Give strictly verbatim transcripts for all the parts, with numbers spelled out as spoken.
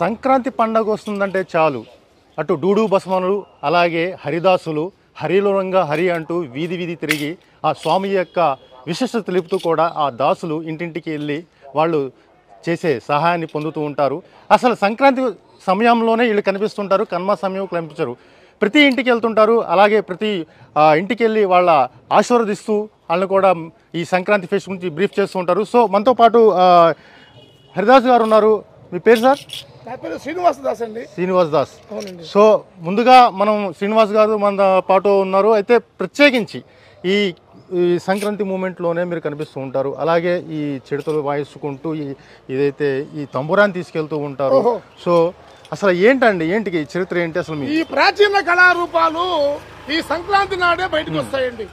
సంక్రాంతి పండుగ వస్తుందంటే చాలు అటు డూడు బస్మనులు అలాగే హరిదాసులు హరిలోరంగా హరి అంటూ వీధి వీధి తిరిగి ఆ స్వామి యొక్క విశిష్టత తెలుపుతూ కూడా ఆ దాసులు ఇంటింటికి వెళ్ళి వాళ్ళు చేసే సహాయాన్ని పొందుతూ ఉంటారు. అసలు సంక్రాంతి సమయంలోనే వీళ్ళు కనిపిస్తుంటారు, కన్మ సమయం కనిపించరు. ప్రతి ఇంటికి వెళ్తుంటారు, అలాగే ప్రతి ఇంటికి వెళ్ళి వాళ్ళ ఆశీర్వదిస్తూ వాళ్ళని కూడా ఈ సంక్రాంతి ఫెస్ట్ గురించి బ్రీఫ్ చేస్తూ ఉంటారు. సో మనతో పాటు హరిదాస్ గారు ఉన్నారు. మీ పేరు సార్? నా పేరు శ్రీనివాస్ దాస్ అండి. శ్రీనివాస్ దాస్, అవునండి. సో ముందుగా మనం శ్రీనివాస్ గారు మన పాటు ఉన్నారు. అయితే ప్రత్యేకించి ఈ ఈ సంక్రాంతి మూమెంట్లోనే మీరు కనిపిస్తూ ఉంటారు, అలాగే ఈ చిడతలు వాయించుకుంటూ ఈ ఇదైతే ఈ తంబురాన్ని తీసుకెళ్తూ ఉంటారు. సో అసలు ఏంటండి, ఏంటికి చరిత్ర ఏంటి అసలు? ఈ ప్రాచీన కళారూపాలు ఈ సంక్రాంతి నాడే బయటకు వస్తాయండి.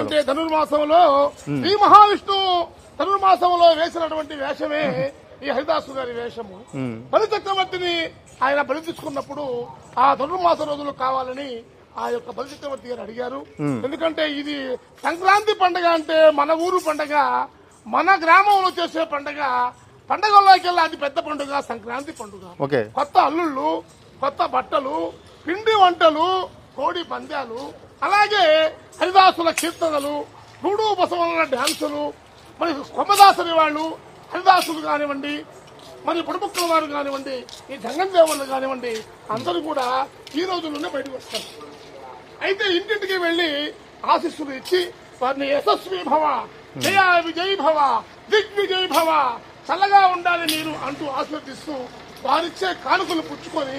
అంటే ధనుర్మాసంలో శ్రీ మహావిష్ణువు ధనుర్మాసంలో వేసినటువంటి వేషమే ఈ హరిదాసు గారి వేషము. బలి చక్రవర్తిని ఆయన బలి తీసుకున్నప్పుడు ఆ ధనుర్మాస రోజులు కావాలని ఆ యొక్క బలి చక్రవర్తి గారు అడిగారు. ఎందుకంటే ఇది సంక్రాంతి పండుగ అంటే మన ఊరు పండుగ, మన గ్రామంలో చేసే పండుగ, పండుగల్లోకి వెళ్ళి అది పెద్ద పండుగ సంక్రాంతి పండుగ. కొత్త అల్లుళ్ళు, కొత్త బట్టలు, పిండి వంటలు, కోడి పందాలు, అలాగే హరిదాసుల కీర్తనలు, గూడు బసవన డ్యాన్సులు, మరి కొమ్మదాసరి వాళ్ళు హరిదాసులు కానివ్వండి, మరి పొడిపుక్కుల వారు కానివ్వండి, ఈ జంగం దేవళ్ళు కానివ్వండి, అందరూ కూడా ఈ రోజుల్లోనే బయటకు వస్తారు. అయితే ఇంటింటికి వెళ్ళి ఆశీస్సులు ఇచ్చి వారిని యశస్వి భవ, జయ విజయ భవ, దిగ్విజయ భవ, చల్లగా ఉండాలి మీరు అంటూ ఆశీర్వదిస్తూ వారిచ్చే కానుకలు పుచ్చుకొని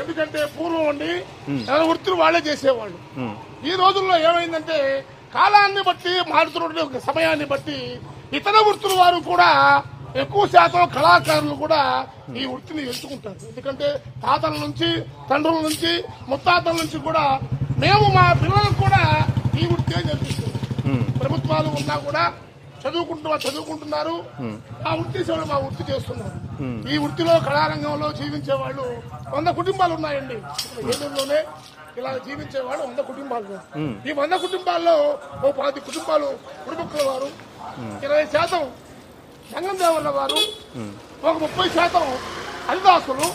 ఎందుకంటే పూర్వం ఉండి వృత్తులు వాళ్లే చేసేవాళ్ళు. ఈ రోజుల్లో ఏమైందంటే కాలాన్ని బట్టి మారుతున్నటువంటి సమయాన్ని బట్టి ఇతర వృత్తుల వారు కూడా ఎక్కువ శాతం కళాకారులు కూడా ఈ వృత్తిని ఎంచుకుంటారు. ఎందుకంటే తాతల నుంచి, తండ్రుల నుంచి, ముత్తాతల నుంచి కూడా మేము మా పిల్లలకు కూడా ఈ వృత్తినే నేర్పిస్తున్నాం. ప్రభుత్వాలు ఉన్నా కూడా చదువుకుంటున్న చదువుకుంటున్నారు, ఆ వృత్తి సేవలు మా వృత్తి చేస్తున్నారు. ఈ వృత్తిలో కళారంగంలో జీవించే వాళ్ళు వంద కుటుంబాలు ఉన్నాయండి. ఏలూరులోనే ఇలా జీవించే వాళ్ళు వంద కుటుంబాలు. ఈ వంద కుటుంబాల్లో ఓ పాతి కుటుంబాలు కుటుంబకుల వారు, ఇరవై శాతం సంఘం దేవల్ల వారు, ఒక ముప్పై శాతం హరిదాసులు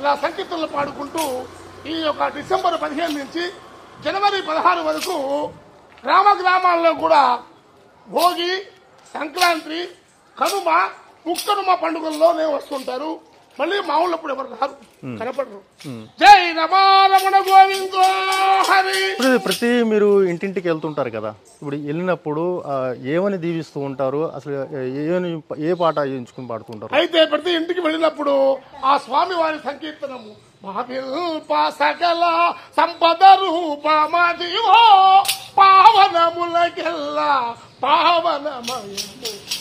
ఇలా సంకీర్తనలు పాడుకుంటూ ఈ యొక్క డిసెంబర్ పదిహేను నుంచి జనవరి పదహారు వరకు గ్రామ గ్రామాల్లో కూడా భోగి, సంక్రాంతి, కనుమ, ముక్కనుమ పండుగల్లోనే వస్తుంటారు. మళ్ళీ మామూలప్పుడు ఎవరు రారు, కనపడరు. జై రమా రమణ గోవిందో హరి. ప్రతి మీరు ఇంటింటికి వెళ్తుంటారు కదా, ఇప్పుడు వెళ్ళినప్పుడు ఏమని దీవిస్తూ ఉంటారు, అసలు ఏమని ఏ పాట ఎంచుకుని పాడుతుంటారు? అయితే ప్రతి ఇంటికి వెళ్ళినప్పుడు ఆ స్వామి వారి సంకీర్తనము సంపద రూపమదివో పావనములకెల్లా పావనమయము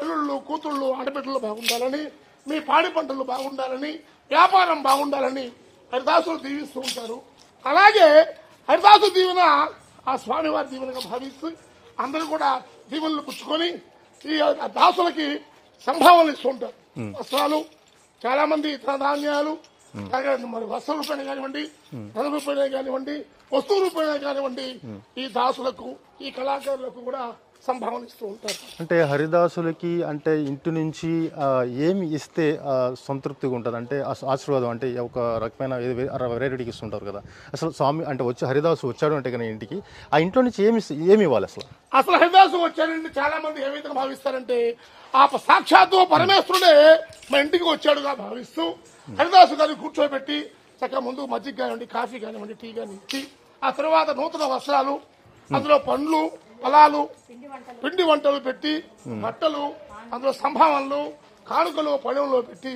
అల్లుళ్ళు కూతుళ్ళు ఆడబిడ్డలు బాగుండాలని, మీ పాడి పంటలు బాగుండాలని, వ్యాపారం బాగుండాలని హరిదాసులు దీవిస్తూ ఉంటారు. అలాగే హరిదాసు దీవెన ఆ స్వామివారి దీవెనగా భావిస్తూ అందరూ కూడా దీవెనలు పుచ్చుకొని ఈ దాసులకి సంభావనలు ఇస్తూ ఉంటారు. వస్త్రాలు, చాలా మంది ఇతర ధాన్యాలు, మరి వస్త్ర రూపాయన కానివ్వండి, ధన రూపాయన కానివ్వండి, వస్తువు రూపాయన కానివ్వండి, ఈ దాసులకు ఈ కళాకారులకు కూడా సంభావన ఇస్తూ ఉంటారు. అంటే హరిదాసులకి అంటే ఇంటి నుంచి ఏమి ఇస్తే సంతృప్తిగా ఉంటుంది అంటే ఆశీర్వాదం అంటే ఒక రకమైన వెరైటీకి ఇస్తుంటారు కదా. అసలు స్వామి అంటే వచ్చి హరిదాసు వచ్చాడు అంటే కానీ ఇంటికి ఆ ఇంట్లో నుంచి ఏమి ఏమి ఇవ్వాలి అసలు? అసలు హరిదాసు వచ్చాడంటే చాలా మంది ఏ విధంగా భావిస్తారంటే ఆ సాక్షాత్తు పరమేశ్వరుడే మా ఇంటికి వచ్చాడుగా భావిస్తూ హరిదాసు గారిని కూర్చోబెట్టి చక్కగా ముందు మజ్జిగ కానివ్వండి, కాఫీ కానివ్వండి, టీ కానివ్వండి, ఆ తర్వాత నూతన వస్త్రాలు, అందులో పండ్లు, ఫలాలు, పిండి వంటలు పెట్టి, బట్టలు, అందులో సంభావనలు, కానుకలు పడవలో పెట్టి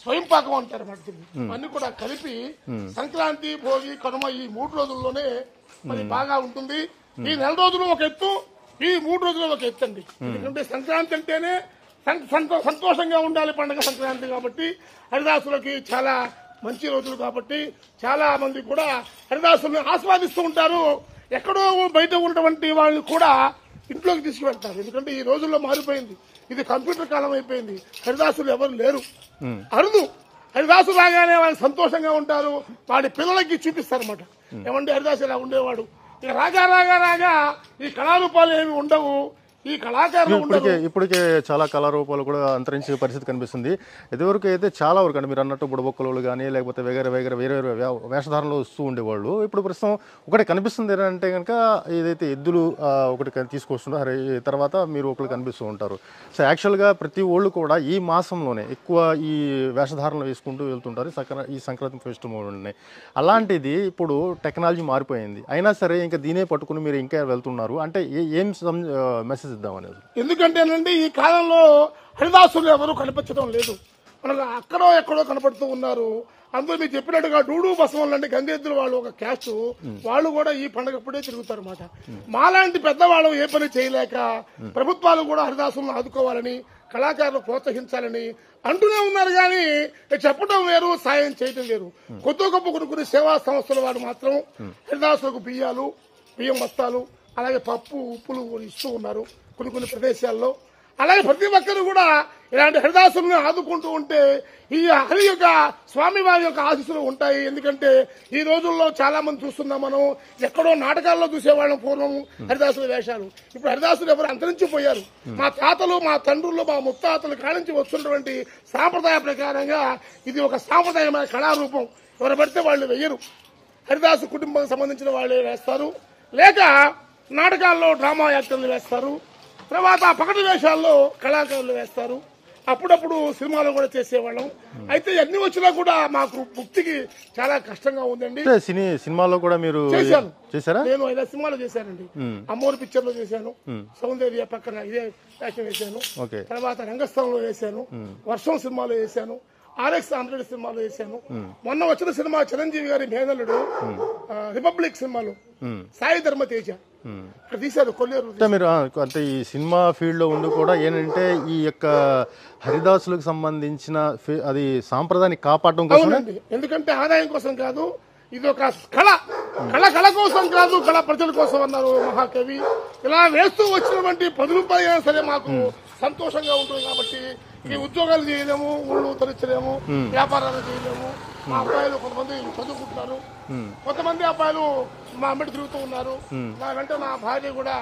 స్వయం పాకం అంటారు మనకి. అన్ని కూడా కలిపి సంక్రాంతి, భోగి, కనుమ ఈ మూడు రోజుల్లోనే మరి బాగా ఉంటుంది. ఈ నెల రోజులు ఒక ఎత్తు, ఈ మూడు రోజులు ఒక ఎత్తు అండి. ఎందుకంటే సంక్రాంతి అంటేనే సంతోషంగా ఉండాలి పండుగ సంక్రాంతి కాబట్టి. హరిదాసులకి చాలా మంచి రోజులు కాబట్టి చాలా మంది కూడా హరిదాసుల్ని ఆస్వాదిస్తూ ఉంటారు. ఎక్కడో బయట ఉన్నటువంటి వాళ్ళని కూడా ఇంట్లోకి తీసుకువెళ్తారు. ఎందుకంటే ఈ రోజుల్లో మారిపోయింది, ఇది కంప్యూటర్ కాలం అయిపోయింది. హరిదాసులు ఎవరు లేరు, అరుదు. హరిదాసు లాగానే వాళ్ళు సంతోషంగా ఉంటారు, వాడి పిల్లలకి చూపిస్తారు అనమాట. ఏమంటే హరిదాసు ఇలా ఉండేవాడు. ఇక రాగా రాగా రాగా ఈ కళారూపాలు ఏమి ఉండవు, ఈ కళాకారులు ఇప్పటికే ఇప్పటికే చాలా కళారూపాలు కూడా అంతరించే పరిస్థితి కనిపిస్తుంది. ఇదివరకు అయితే చాలా వరకు అంటే మీరు అన్నట్టు బుడబొక్కలు కానీ లేకపోతే వేగర వేగర వేరే వేరే వేషధారణలు వస్తూ ఉండేవాళ్ళు. ఇప్పుడు ప్రస్తుతం ఒకటి కనిపిస్తుంది ఏంటంటే కనుక ఏదైతే ఎద్దులు ఒకటి తీసుకొస్తుండో హరి తర్వాత మీరు ఒకరు కనిపిస్తూ ఉంటారు. సో యాక్చువల్గా ప్రతి ఓళ్ళు కూడా ఈ మాసంలోనే ఎక్కువ ఈ వేషధారణలు వేసుకుంటూ వెళ్తుంటారు సక్ర ఈ సంక్రాంతి ఫెస్టివల్ని. అలాంటిది ఇప్పుడు టెక్నాలజీ మారిపోయింది, అయినా సరే ఇంకా దీనే పట్టుకుని మీరు ఇంకా వెళ్తున్నారు అంటే ఏం మెసేజ్? ఎందుకంటేనండి ఈ కాలంలో హరిదాసులు ఎవరు కనిపించడం లేదు, మనకు అక్కడో ఎక్కడో కనపడుతూ ఉన్నారు. అందులో మీరు చెప్పినట్టుగా డూడు బసవం లాంటి గంగెద్దులు వాళ్ళు ఒక క్యాస్ట్, వాళ్ళు కూడా ఈ పండుగప్పుడే తిరుగుతారు అనమాట. మాలాంటి పెద్దవాళ్ళు ఏ పని చేయలేక ప్రభుత్వాలు కూడా హరిదాసులను ఆదుకోవాలని, కళాకారులు ప్రోత్సహించాలని అంటూనే ఉన్నారు. కానీ చెప్పడం వేరు, సాయం చేయడం వేరు. కొద్ది గొప్ప కొన్ని కొన్ని సేవా సంస్థల వారు మాత్రం హరిదాసులకు బియ్యాలు, బియ్యం బస్తాలు, అలాగే పప్పు, ఉప్పులు ఇస్తూ ఉన్నారు కొన్ని కొన్ని ప్రదేశాల్లో. అలాగే ప్రతి ఒక్కరు కూడా ఇలాంటి హరిదాసులను ఆదుకుంటూ ఉంటే ఈ హరి యొక్క స్వామివారి యొక్క ఆశీస్సులు ఉంటాయి. ఎందుకంటే ఈ రోజుల్లో చాలా మంది చూస్తున్నాం, మనం ఎక్కడో నాటకాల్లో చూసేవాళ్ళం పూర్వం హరిదాసుల వేషాలు. ఇప్పుడు హరిదాసులు ఎవరు అంతరించిపోయారు. మా తాతలు, మా తండ్రులు, మా ముత్తాతలు కాడించి వస్తున్నటువంటి సాంప్రదాయ ప్రకారంగా ఇది ఒక సాంప్రదాయమైన కళారూపం. ఎవరు పడితే వాళ్ళు వెయ్యరు, హరిదాసు కుటుంబానికి సంబంధించిన వాళ్ళే వేస్తారు. లేక నాటకాల్లో డ్రామా యాక్టర్లు వేస్తారు, తర్వాత పగటి వేషాల్లో కళాకారులు వేస్తారు, అప్పుడప్పుడు సినిమాలు కూడా చేసేవాళ్ళం. అయితే అన్ని వచ్చినా కూడా మాకు భక్తికి చాలా కష్టంగా ఉందండి. సినీ సినిమాలో కూడా మీరు చేశాను, నేను ఇలా సినిమాలో చేశానండి. అమ్మోరు పిక్చర్ లో చేశాను, సౌందర్య పక్కన ఇదే యాక్షన్ వేశాను, తర్వాత రంగస్థలంలో వేశాను, వర్షం సినిమాలో వేశాను, ఆర్ఎక్స్ హండ్రెడ్ సినిమాలో వేశాను. మొన్న వచ్చిన సినిమా చిరంజీవి గారి మేనల్లుడు రిపబ్లిక్ సినిమాలో సాయి ధర్మ తేజ ఇక్కడ తీశారు కొల్లేరు. మీరు అంటే ఈ సినిమా ఫీల్డ్ లో ఉండి కూడా ఏంటంటే ఈ యొక్క హరిదాసులకు సంబంధించిన అది సాంప్రదాయాన్ని కాపాడడం కోసం, ఎందుకంటే ఆదాయం కోసం కాదు, ఇది ఒక కళ. కళ కళ కోసం కాదు, కళ ప్రజల కోసం అన్నారు మహాకవి. ఇలా వేస్తూ వచ్చినటువంటి పది రూపాయలు అయినా సరే మాకు సంతోషంగా ఉంటుంది. కాబట్టి ఈ ఉద్యోగాలు చేయలేము, ఊళ్ళు తరించలేము, వ్యాపారాలు చేయలేము. మా అబ్బాయిలు కొంతమంది చదువుకుంటున్నారు, కొంతమంది అబ్బాయిలు మా అమ్మటి తిరుగుతూ ఉన్నారు. నాకంటే నా భార్య కూడా,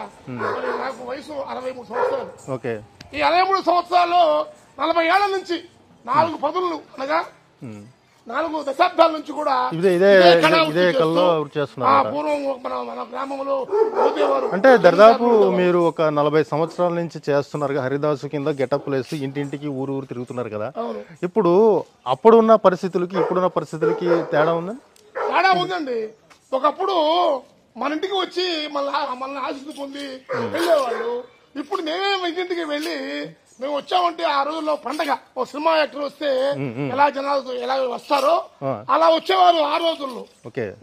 నాకు వయసు అరవై మూడు సంవత్సరాలు. ఈ అరవై మూడు సంవత్సరాల్లో నలభై ఏళ్ల నుంచి నాలుగు పదులు అనగా నాలుగు దశాబ్దాల నుంచి కూడా గ్రామంలో అంటే దాదాపు మీరు ఒక నలభై సంవత్సరాల నుంచి చేస్తున్నారు. హరిదాసు కింద గెటప్ ప్లేస్ ఇంటింటికి ఊరు ఊరు తిరుగుతున్నారు కదా. ఇప్పుడు అప్పుడున్న పరిస్థితులకి ఇప్పుడున్న పరిస్థితులకి తేడా ఉందా? తేడా ఉందండి. ఒకప్పుడు మన ఇంటికి వచ్చి మళ్ళా మనల్ని ఆశిస్తూ పొంది వెళ్ళేవాళ్ళు. ఇప్పుడు నేనే ఇంటింటికి వెళ్ళి మేము వచ్చామంటే ఆ రోజుల్లో పండగ. ఓ సినిమా యాక్టర్ వస్తే ఎలా జనాలు ఎలా వస్తారో అలా వచ్చేవారు ఆ రోజుల్లో.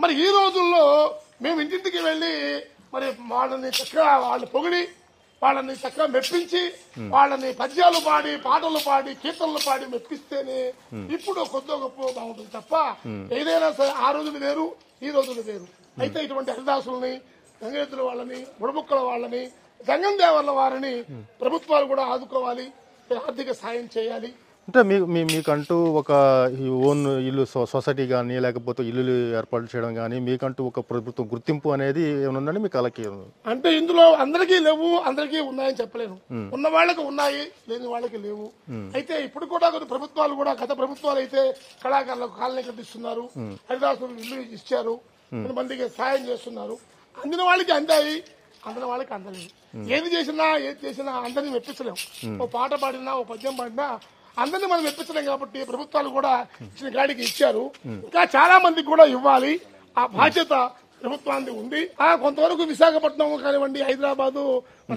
మరి ఈ రోజుల్లో మేము ఇంటింటికి వెళ్ళి మరి వాళ్ళని చక్కగా వాళ్ళు పొగిడి, వాళ్ళని చక్కగా మెప్పించి, వాళ్ళని పద్యాలు పాడి, పాటలు పాడి, కీర్తనలు పాడి మెప్పిస్తేనే ఇప్పుడు కొద్దిగా గొప్ప బాగుంటుంది తప్ప ఏదైనా సరే ఆ రోజులు వేరు, ఈ రోజులు వేరు. అయితే ఇటువంటి హరిదాసుల్ని, గంగేతుల వాళ్ళని, బుడబుక్కల వాళ్ళని, గంగం దేవాల వారిని ప్రభుత్వాలు కూడా ఆదుకోవాలి, ఆర్థిక సాయం చేయాలి. అంటే మీకు మీకంటూ ఒక ఓన్ ఇల్లు సొసైటీ కానీ లేకపోతే ఇల్లు ఏర్పాటు చేయడం కానీ మీకంటూ ఒక ప్రభుత్వం గుర్తింపు అనేది ఏమనుందండి మీకు? అలాగే అంటే ఇందులో అందరికీ లేవు, అందరికీ ఉన్నాయని చెప్పలేను. ఉన్న వాళ్ళకి ఉన్నాయి, లేని వాళ్ళకి లేవు. అయితే ఇప్పుడు కూడా కొన్ని ప్రభుత్వాలు కూడా, గత ప్రభుత్వాలు అయితే కళాకారులకు కాలనీ కట్టిస్తున్నారు, హరిదాసులకు ఇల్లు ఇచ్చారు, కొంతమందికి సాయం చేస్తున్నారు. అందిన వాళ్ళకి అందాయి, అందరి వాళ్ళకి అందలేదు. ఏది చేసినా ఏది చేసినా అందరినీ మెప్పించలేము. ఓ పాట పాడినా, ఓ పద్యం పాడినా అందరినీ మనం మెప్పించలేం. కాబట్టి ప్రభుత్వాలు కూడా ఇచ్చిన గాడికి ఇచ్చారు, ఇంకా చాలా మందికి కూడా ఇవ్వాలి. ఆ బాధ్యత ప్రభుత్వాన్ని ఉంది. ఆ కొంతవరకు విశాఖపట్నం కానివ్వండి, హైదరాబాదు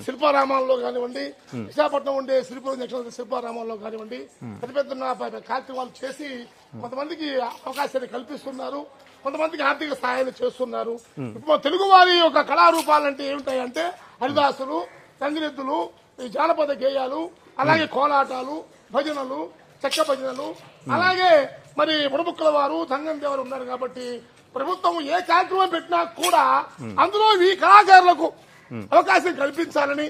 శిల్పారామాల్లో కానివ్వండి, విశాఖపట్నం ఉండే శ్రీపురం జంక్షన్ శిల్పారామాల్లో కానివ్వండి పెద్ద పెద్ద కార్యక్రమాలు చేసి కొంతమందికి అవకాశాన్ని కల్పిస్తున్నారు, కొంతమందికి ఆర్థిక సహాయాలు చేస్తున్నారు. ఇప్పుడు తెలుగు వారి యొక్క కళారూపాలంటే ఏమిటాయంటే హరిదాసులు, సంగీతులు, ఈ జానపద గేయాలు, అలాగే కోలాటాలు, భజనలు, చెక్క భజనలు, అలాగే మరి ముడబుక్కల వారు, సంగం దేవారు ఉన్నారు. కాబట్టి ప్రభుత్వం ఏ కార్యక్రమం పెట్టినా కూడా అందులో ఈ కళాకారులకు అవకాశం కల్పించాలని,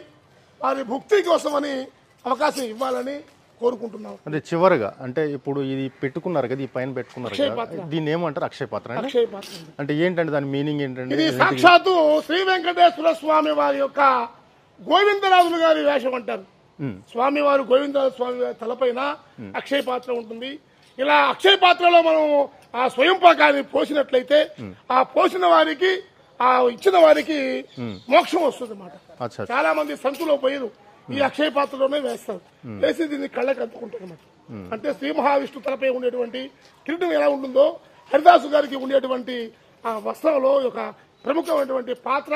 వారి భుక్తి కోసమని అవకాశం ఇవ్వాలని కోరుకుంటున్నాం. అంటే చివరిగా అంటే ఇప్పుడు ఇది పెట్టుకున్నారు కదా, ఈ పైన పెట్టుకున్నారు, దీన్ని ఏమంటారు? అక్షయ పాత్ర. అక్షయ పాత్ర అంటే ఏంటంటే దాని మీనింగ్ ఏంటంటే ఇది సాక్షాత్తు శ్రీ వెంకటేశ్వర స్వామి వారి యొక్క గోవిందరాజులు గారి వేషం అంటారు. స్వామివారు గోవిందరాజు స్వామి తలపైన అక్షయ పాత్ర ఉంటుంది. ఇలా అక్షయ పాత్రలో మనం ఆ స్వయం పాకాన్ని పోసినట్లయితే ఆ పోసిన వారికి, ఆ ఇచ్చిన వారికి మోక్షం వస్తుంది అన్నమాట. చాలా మంది సంతులో పోయారు, ఈ అక్షయ పాత్రలోనే వేస్తారు, వేసి దీన్ని కళ్ళకి అద్దుకుంటారు అన్నమాట. అంటే శ్రీ మహావిష్ణు తలపై ఉండేటువంటి కిరీటం ఎలా ఉంటుందో హరిదాసు గారికి ఉండేటువంటి ఆ వస్త్రంలో ఒక ప్రముఖమైనటువంటి పాత్ర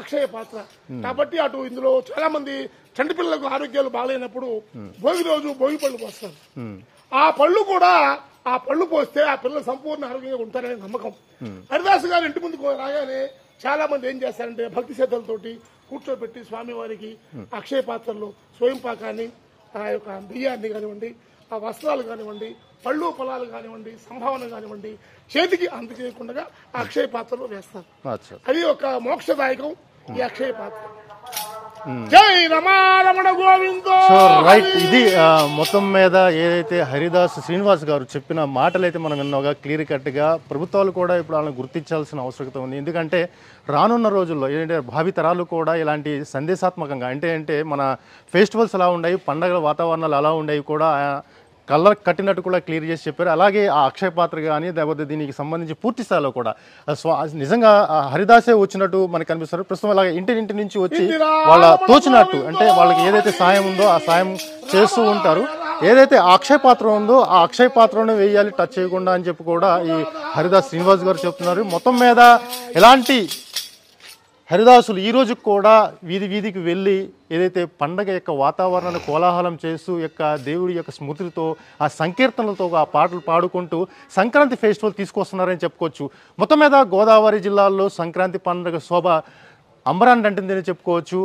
అక్షయ పాత్ర. కాబట్టి అటు ఇందులో చాలా మంది చంటి పిల్లలకు ఆరోగ్యాలు బాగాలేనప్పుడు భోగి రోజు భోగి పళ్ళు పోస్తారు. ఆ పళ్ళు కూడా ఆ పళ్ళు పోస్తే ఆ పిల్లలు సంపూర్ణ ఆరోగ్యంగా ఉంటారనే నమ్మకం. హరిదాసు గారు ఇంటి ముందుకు రాగానే చాలా మంది ఏం చేస్తారంటే భక్తి శ్రద్ధలతోటి కూర్చోబెట్టి స్వామివారికి అక్షయ పాత్రలు, స్వయం పాకాన్ని, ఆ యొక్క బియ్యాన్ని కానివ్వండి, ఆ వస్త్రాలు కానివ్వండి, పళ్ళు పొలాలు కానివ్వండి, సంభావన కానివ్వండి, చేతికి అందజేయకుండా ఆ అక్షయ పాత్రలో వేస్తారు. అది ఒక మోక్షదాయకం ఈ అక్షయ పాత్ర. సో రైట్, ఇది మొత్తం మీద ఏదైతే హరిదాస్ శ్రీనివాస్ గారు చెప్పిన మాటలైతే మనం విన్నోగా క్లియర్ కట్గా ప్రభుత్వాలు కూడా ఇప్పుడు వాళ్ళని గుర్తించాల్సిన అవసరం ఉంది. ఎందుకంటే రానున్న రోజుల్లో ఏంటంటే భావితరాలు కూడా ఇలాంటి సందేశాత్మకంగా అంటే అంటే మన ఫెస్టివల్స్ అలా ఉండేవి, పండగల వాతావరణాలు అలా ఉండేవి కూడా కళ్ళ కట్టినట్టు కూడా క్లియర్ చేసి చెప్పారు. అలాగే ఆ అక్షయ పాత్ర కానీ లేకపోతే దీనికి సంబంధించి పూర్తి స్థాయిలో కూడా స్వా నిజంగా హరిదాసే వచ్చినట్టు మనకు కనిపిస్తారు. ప్రస్తుతం అలాగే ఇంటినింటి నుంచి వచ్చి వాళ్ళ తోచినట్టు అంటే వాళ్ళకి ఏదైతే సాయం ఉందో ఆ సాయం చేస్తూ ఉంటారు. ఏదైతే ఆ అక్షయ పాత్ర ఉందో ఆ అక్షయ పాత్రను వేయాలి, టచ్ చేయకుండా అని చెప్పి కూడా ఈ హరిదాస్ శ్రీనివాస్ గారు చెప్తున్నారు. మొత్తం మీద ఎలాంటి హరిదాసులు ఈ రోజు కూడా వీధి వీధికి వెళ్ళి ఏదైతే పండగ యొక్క వాతావరణాన్ని కోలాహలం చేస్తూ యొక్క దేవుడి యొక్క స్మృతితో ఆ సంకీర్తనలతో ఆ పాటలు పాడుకుంటూ సంక్రాంతి ఫెస్టివల్ తీసుకొస్తున్నారని చెప్పుకోవచ్చు. మొత్తం మీద గోదావరి జిల్లాలో సంక్రాంతి పండుగ శోభ అంబరాన్ని అంటుందని చెప్పుకోవచ్చు.